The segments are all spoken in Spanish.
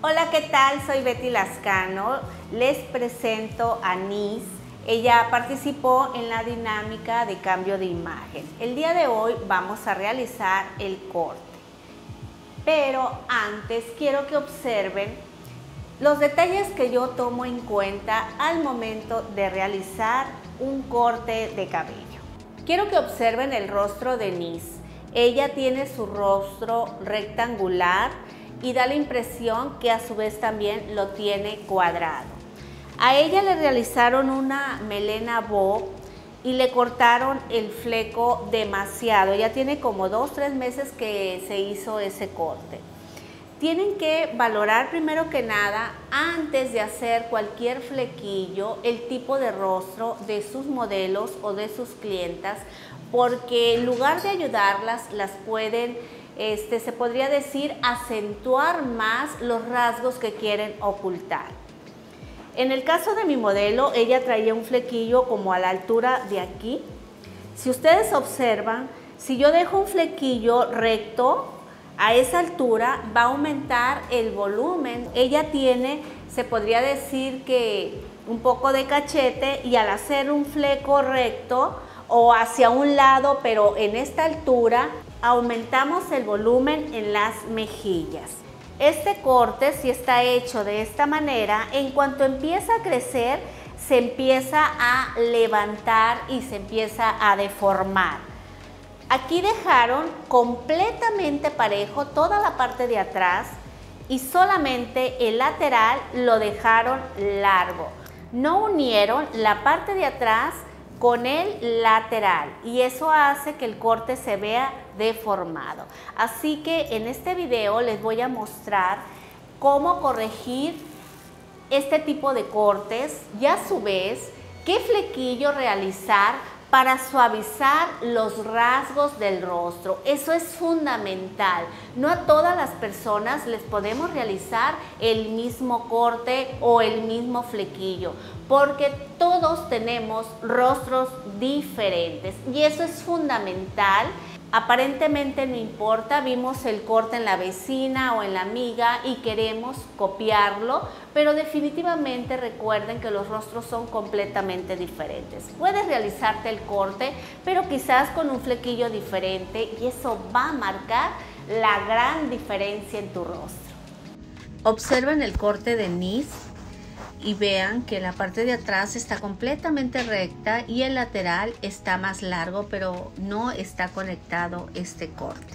Hola, ¿qué tal? Soy Betty Lazcano. Les presento a Nice. Ella participó en la dinámica de cambio de imagen. El día de hoy vamos a realizar el corte. Pero antes quiero que observen los detalles que yo tomo en cuenta al momento de realizar un corte de cabello. Quiero que observen el rostro de Nice. Ella tiene su rostro rectangular y da la impresión que a su vez también lo tiene cuadrado. A ella le realizaron una melena bob y le cortaron el fleco demasiado. Ya tiene como 2 o 3 meses que se hizo ese corte. Tienen que valorar primero que nada, antes de hacer cualquier flequillo, el tipo de rostro de sus modelos o de sus clientas, porque en lugar de ayudarlas, las pueden se podría decir acentuar más los rasgos que quieren ocultar. En el caso de mi modelo, ella traía un flequillo como a la altura de aquí. Si ustedes observan, si yo dejo un flequillo recto a esa altura, va a aumentar el volumen. Ella tiene, se podría decir que un poco de cachete, y al hacer un fleco recto o hacia un lado, pero en esta altura, aumentamos el volumen en las mejillas. Este corte, si está hecho de esta manera, en cuanto empieza a crecer, se empieza a levantar y se empieza a deformar. Aquí dejaron completamente parejo toda la parte de atrás y solamente el lateral lo dejaron largo. No unieron la parte de atrás con el lateral, y eso hace que el corte se vea deformado. Así que en este video les voy a mostrar cómo corregir este tipo de cortes y a su vez qué flequillo realizar para suavizar los rasgos del rostro. Eso es fundamental. No a todas las personas les podemos realizar el mismo corte o el mismo flequillo, porque todos tenemos rostros diferentes y eso es fundamental. Aparentemente no importa, vimos el corte en la vecina o en la amiga y queremos copiarlo, pero definitivamente recuerden que los rostros son completamente diferentes. Puedes realizarte el corte, pero quizás con un flequillo diferente, y eso va a marcar la gran diferencia en tu rostro. Observen el corte de Nice y vean que la parte de atrás está completamente recta y el lateral está más largo, pero no está conectado este corte.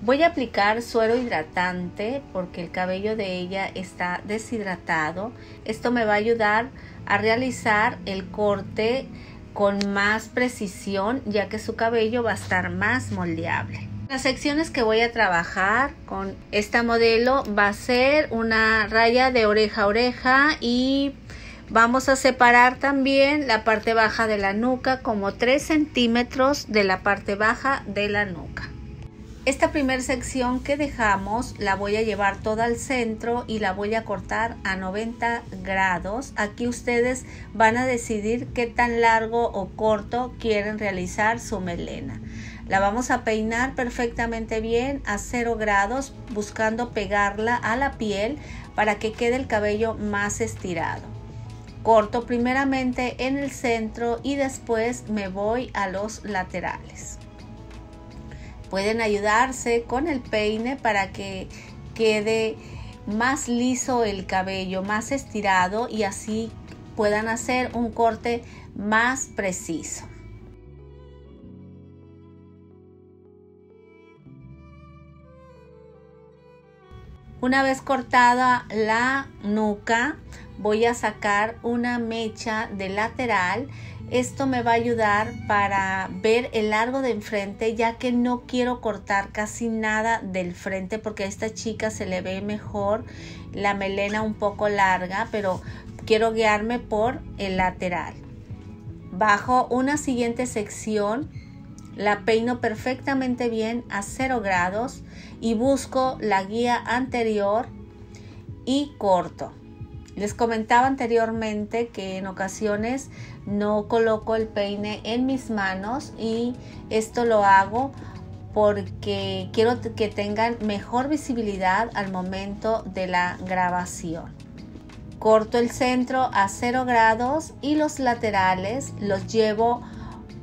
Voy a aplicar suero hidratante porque el cabello de ella está deshidratado. Esto me va a ayudar a realizar el corte con más precisión, ya que su cabello va a estar más moldeable. Las secciones que voy a trabajar con esta modelo va a ser una raya de oreja a oreja, y vamos a separar también la parte baja de la nuca, como 3 centímetros de la parte baja de la nuca. Esta primera sección que dejamos la voy a llevar toda al centro y la voy a cortar a 90 grados. Aquí ustedes van a decidir qué tan largo o corto quieren realizar su melena. La vamos a peinar perfectamente bien a 0 grados, buscando pegarla a la piel para que quede el cabello más estirado. Corto primeramente en el centro y después me voy a los laterales. Pueden ayudarse con el peine para que quede más liso el cabello, más estirado, y así puedan hacer un corte más preciso. Una vez cortada la nuca, voy a sacar una mecha de lateral. Esto me va a ayudar para ver el largo de enfrente, ya que no quiero cortar casi nada del frente, porque a esta chica se le ve mejor la melena un poco larga, pero quiero guiarme por el lateral. Bajo una siguiente sección, la peino perfectamente bien a 0 grados y busco la guía anterior y corto. Les comentaba anteriormente que en ocasiones no coloco el peine en mis manos, y esto lo hago porque quiero que tengan mejor visibilidad al momento de la grabación. Corto el centro a 0 grados y los laterales los llevo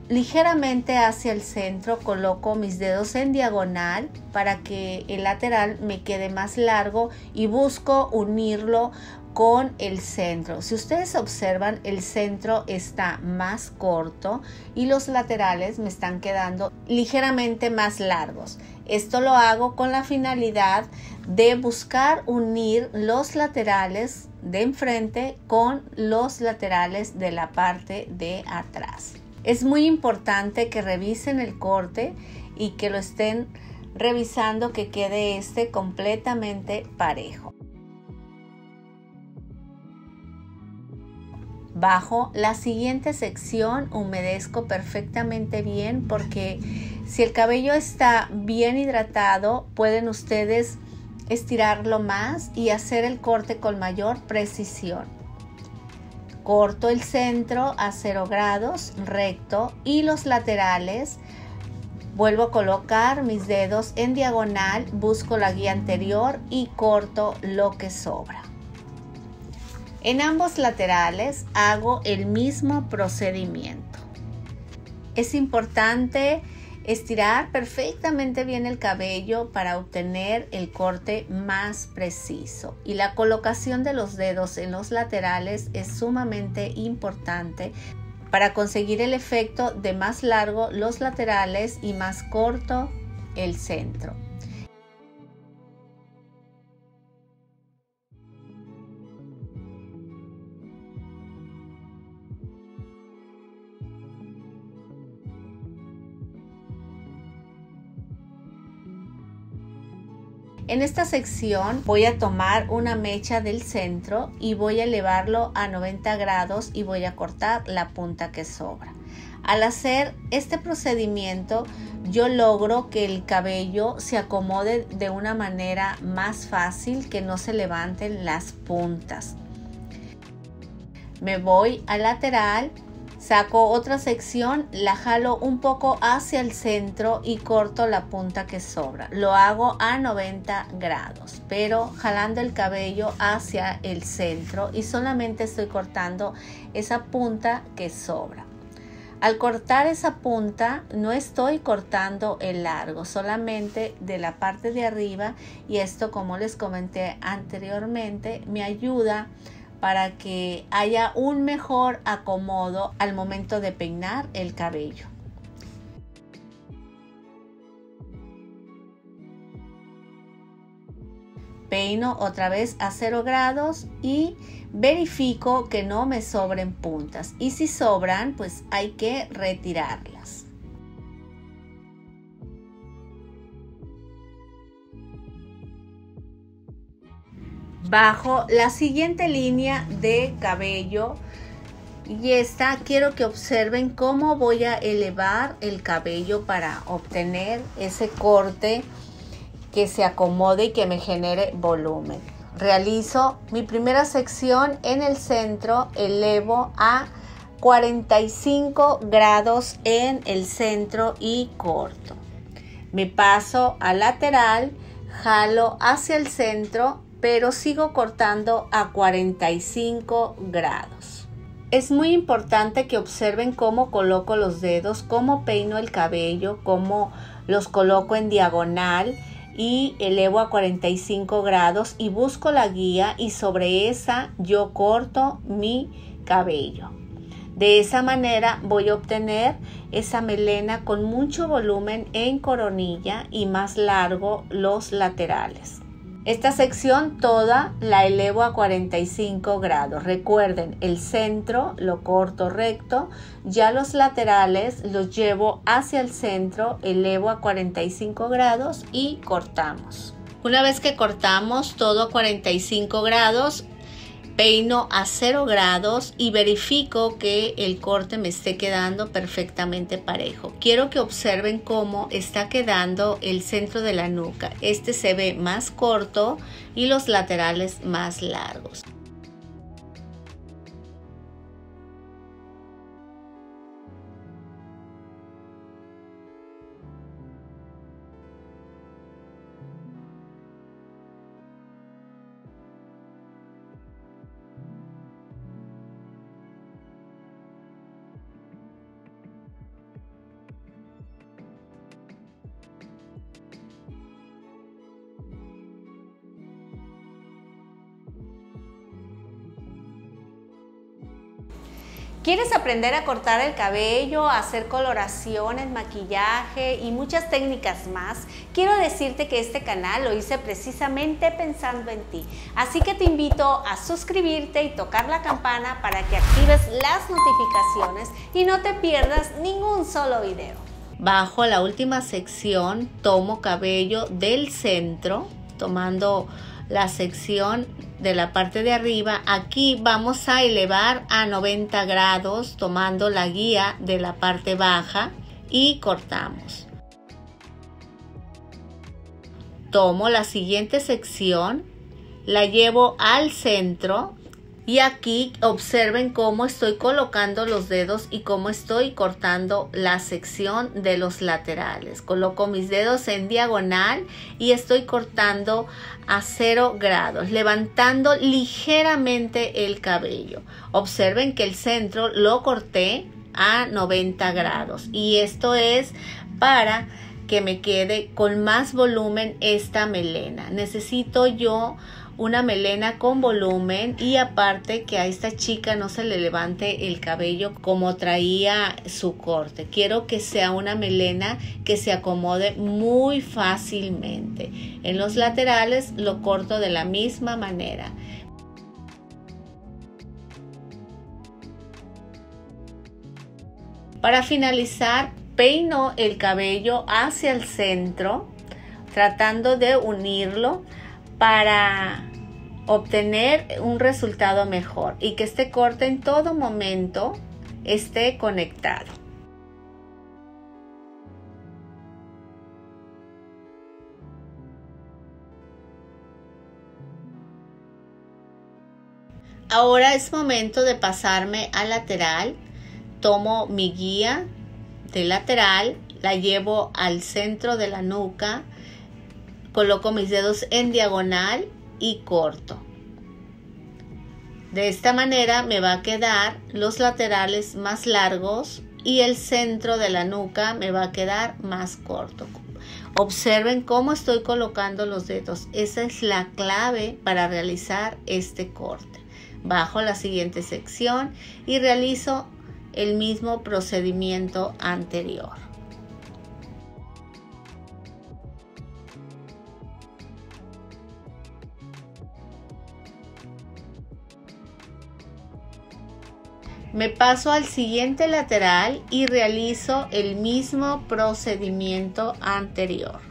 ligeramente hacia el centro. Coloco mis dedos en diagonal para que el lateral me quede más largo y busco unirlo con el centro. Si ustedes observan, el centro está más corto y los laterales me están quedando ligeramente más largos. Esto lo hago con la finalidad de buscar unir los laterales de enfrente con los laterales de la parte de atrás. Es muy importante que revisen el corte y que lo estén revisando, que quede este completamente parejo. Bajo la siguiente sección humedezco perfectamente bien, porque si el cabello está bien hidratado pueden ustedes estirarlo más y hacer el corte con mayor precisión. Corto el centro a 0 grados recto y los laterales. Vuelvo a colocar mis dedos en diagonal, busco la guía anterior y corto lo que sobra. En ambos laterales hago el mismo procedimiento. Es importante estirar perfectamente bien el cabello para obtener el corte más preciso, y la colocación de los dedos en los laterales es sumamente importante para conseguir el efecto de más largo los laterales y más corto el centro. En esta sección voy a tomar una mecha del centro y voy a elevarlo a 90 grados y voy a cortar la punta que sobra. Al hacer este procedimiento yo logro que el cabello se acomode de una manera más fácil, que no se levanten las puntas. Me voy al lateral, saco otra sección, la jalo un poco hacia el centro y corto la punta que sobra. Lo hago a 90 grados, pero jalando el cabello hacia el centro, y solamente estoy cortando esa punta que sobra. Al cortar esa punta no estoy cortando el largo, solamente de la parte de arriba, y esto, como les comenté anteriormente, me ayuda para que haya un mejor acomodo al momento de peinar el cabello. Peino otra vez a 0 grados y verifico que no me sobren puntas, y si sobran pues hay que retirarlas. Bajo la siguiente línea de cabello, y esta quiero que observen cómo voy a elevar el cabello para obtener ese corte que se acomode y que me genere volumen. Realizo mi primera sección en el centro, elevo a 45 grados en el centro y corto. Me paso al lateral, jalo hacia el centro, pero sigo cortando a 45 grados. Es muy importante que observen cómo coloco los dedos, cómo peino el cabello, cómo los coloco en diagonal y elevo a 45 grados y busco la guía, y sobre esa yo corto mi cabello. De esa manera voy a obtener esa melena con mucho volumen en coronilla y más largo los laterales. Esta sección toda la elevo a 45 grados. Recuerden, el centro lo corto recto, ya los laterales los llevo hacia el centro, elevo a 45 grados y cortamos. Una vez que cortamos todo a 45 grados, peino a 0 grados y verifico que el corte me esté quedando perfectamente parejo. Quiero que observen cómo está quedando el centro de la nuca. Este se ve más corto y los laterales más largos. ¿Quieres aprender a cortar el cabello, a hacer coloraciones, maquillaje y muchas técnicas más? Quiero decirte que este canal lo hice precisamente pensando en ti. Así que te invito a suscribirte y tocar la campana para que actives las notificaciones y no te pierdas ningún solo video. Bajo la última sección tomo cabello del centro, tomando la sección de la parte de arriba. Aquí vamos a elevar a 90 grados tomando la guía de la parte baja y cortamos. Tomo la siguiente sección, la llevo al centro y aquí observen cómo estoy colocando los dedos y cómo estoy cortando la sección de los laterales. Coloco mis dedos en diagonal y estoy cortando a 0 grados, levantando ligeramente el cabello. Observen que el centro lo corté a 90 grados y esto es para que me quede con más volumen esta melena. Necesito yo una melena con volumen y aparte que a esta chica no se le levante el cabello como traía su corte. Quiero que sea una melena que se acomode muy fácilmente. En los laterales lo corto de la misma manera. Para finalizar, peino el cabello hacia el centro, tratando de unirlo para obtener un resultado mejor y que este corte en todo momento esté conectado. Ahora es momento de pasarme al lateral. Tomo mi guía de lateral, la llevo al centro de la nuca, coloco mis dedos en diagonal y corto. De esta manera me va a quedar los laterales más largos y el centro de la nuca me va a quedar más corto. Observen cómo estoy colocando los dedos. Esa es la clave para realizar este corte. Bajo la siguiente sección y realizo el mismo procedimiento anterior. Me paso al siguiente lateral y realizo el mismo procedimiento anterior.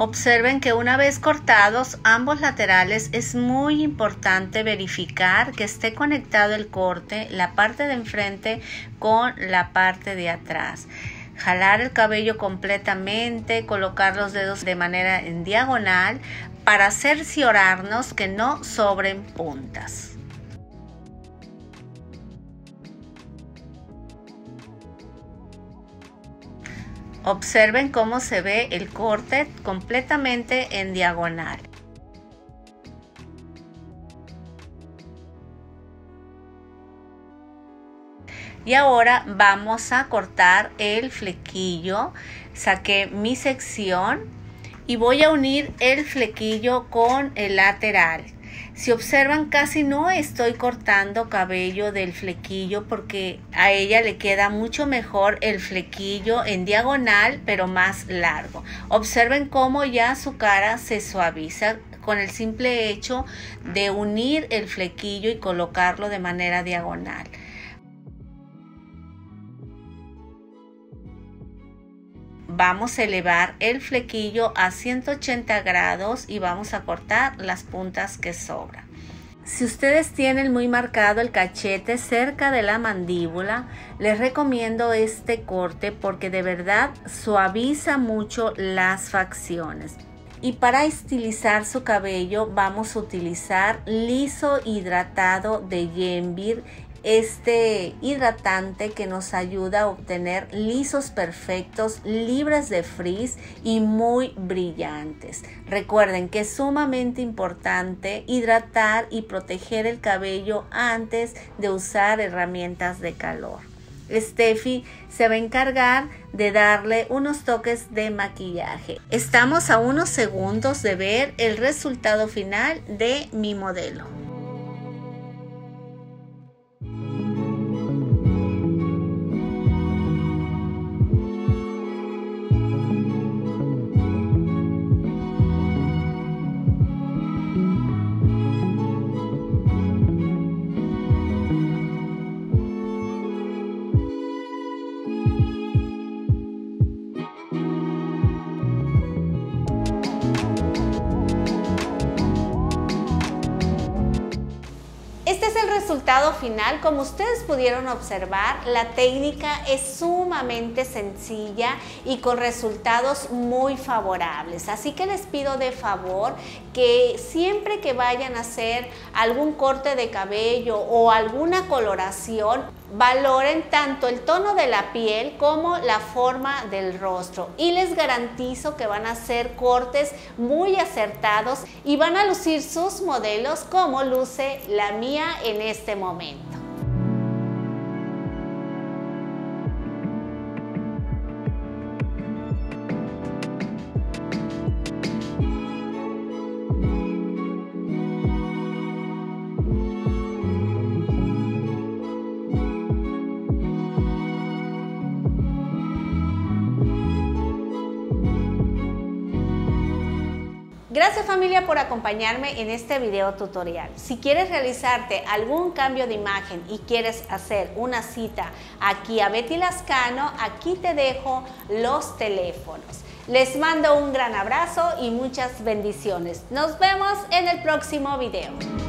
Observen que una vez cortados ambos laterales es muy importante verificar que esté conectado el corte, la parte de enfrente con la parte de atrás. Jalar el cabello completamente, colocar los dedos de manera en diagonal para cerciorarnos que no sobren puntas. Observen cómo se ve el corte completamente en diagonal. Y ahora vamos a cortar el flequillo. Saqué mi sección y voy a unir el flequillo con el lateral. Si observan, casi no estoy cortando cabello del flequillo porque a ella le queda mucho mejor el flequillo en diagonal, pero más largo. Observen cómo ya su cara se suaviza con el simple hecho de unir el flequillo y colocarlo de manera diagonal. Vamos a elevar el flequillo a 180 grados y vamos a cortar las puntas que sobran. Si ustedes tienen muy marcado el cachete cerca de la mandíbula, les recomiendo este corte porque de verdad suaviza mucho las facciones. Y para estilizar su cabello vamos a utilizar liso hidratado de Genvir, este hidratante que nos ayuda a obtener lisos perfectos, libres de frizz y muy brillantes. Recuerden que es sumamente importante hidratar y proteger el cabello antes de usar herramientas de calor. Steffi se va a encargar de darle unos toques de maquillaje. Estamos a unos segundos de ver el resultado final de mi modelo. Resultado final, como ustedes pudieron observar, la técnica es sumamente sencilla y con resultados muy favorables, así que les pido de favor que siempre que vayan a hacer algún corte de cabello o alguna coloración, valoren tanto el tono de la piel como la forma del rostro, y les garantizo que van a hacer cortes muy acertados y van a lucir sus modelos como luce la mía en este momento. Gracias familia por acompañarme en este video tutorial. Si quieres realizarte algún cambio de imagen y quieres hacer una cita aquí a Betty Lazcano, aquí te dejo los teléfonos. Les mando un gran abrazo y muchas bendiciones. Nos vemos en el próximo video.